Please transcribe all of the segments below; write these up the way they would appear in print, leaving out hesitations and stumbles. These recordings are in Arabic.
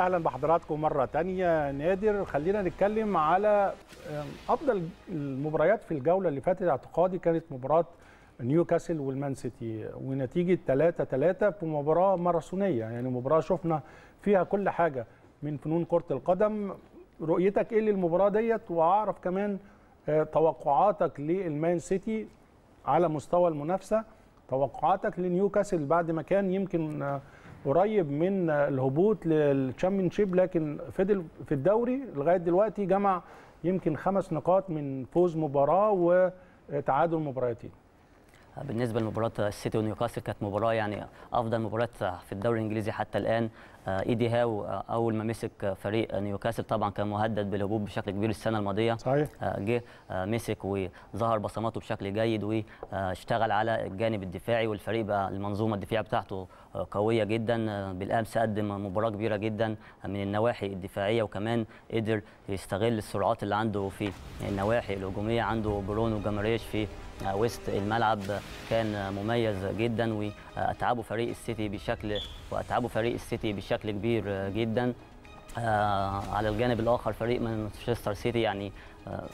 اهلا بحضراتكم مره تانية. نادر، خلينا نتكلم على افضل المباريات في الجوله اللي فاتت. اعتقادي كانت مباراه نيوكاسل والمان سيتي ونتيجه 3-3 في مباراه ماراثونيه، يعني مباراه شفنا فيها كل حاجه من فنون كره القدم. رؤيتك ايه للمباراه ديت، واعرف كمان توقعاتك للمان سيتي على مستوى المنافسه، توقعاتك لنيوكاسل بعد ما كان يمكن قريب من الهبوط للتشامبيونشيب لكن فضل في الدوري لغايه دلوقتي، جمع يمكن 5 نقاط من فوز مباراه وتعادل مباراتين. بالنسبه لمباراه السيتي ونيوكاسل كانت مباراه يعني افضل مباراه في الدوري الانجليزي حتى الان. ايدي هاو اول ما مسك فريق نيوكاسل طبعا كان مهدد بالهبوط بشكل كبير السنه الماضيه، صحيح جه مسك وظهر بصماته بشكل جيد واشتغل على الجانب الدفاعي، والفريق بقى المنظومه الدفاعيه بتاعته قويه جدا. بالامس قدم مباراه كبيره جدا من النواحي الدفاعيه، وكمان قدر يستغل السرعات اللي عنده في النواحي الهجوميه. عنده برونو جامريش في وسط الملعب كان مميز جدا، واتعبوا فريق السيتي بشكل كبير جدا. على الجانب الاخر فريق مانشستر سيتي يعني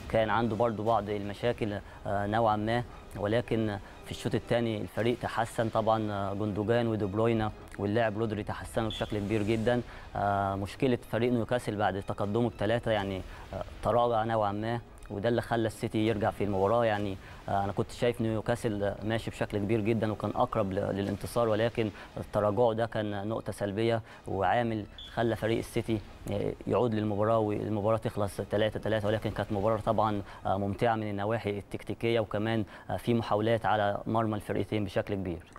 كان عنده برضو بعض المشاكل نوعا ما، ولكن في الشوط الثاني الفريق تحسن. طبعا جندوكان ودي بروين واللاعب لودري تحسنوا بشكل كبير جدا. مشكله فريق نيوكاسل بعد تقدمه ب3 يعني تراجع نوعا ما، وده اللي خلى السيتي يرجع في المباراه. يعني انا كنت شايف نيوكاسل ماشي بشكل كبير جدا وكان اقرب للانتصار، ولكن التراجع ده كان نقطه سلبيه وعامل خلى فريق السيتي يعود للمباراه والمباراه تخلص 3-3. ولكن كانت مباراه طبعا ممتعه من النواحي التكتيكيه، وكمان في محاولات على مرمى الفرقتين بشكل كبير.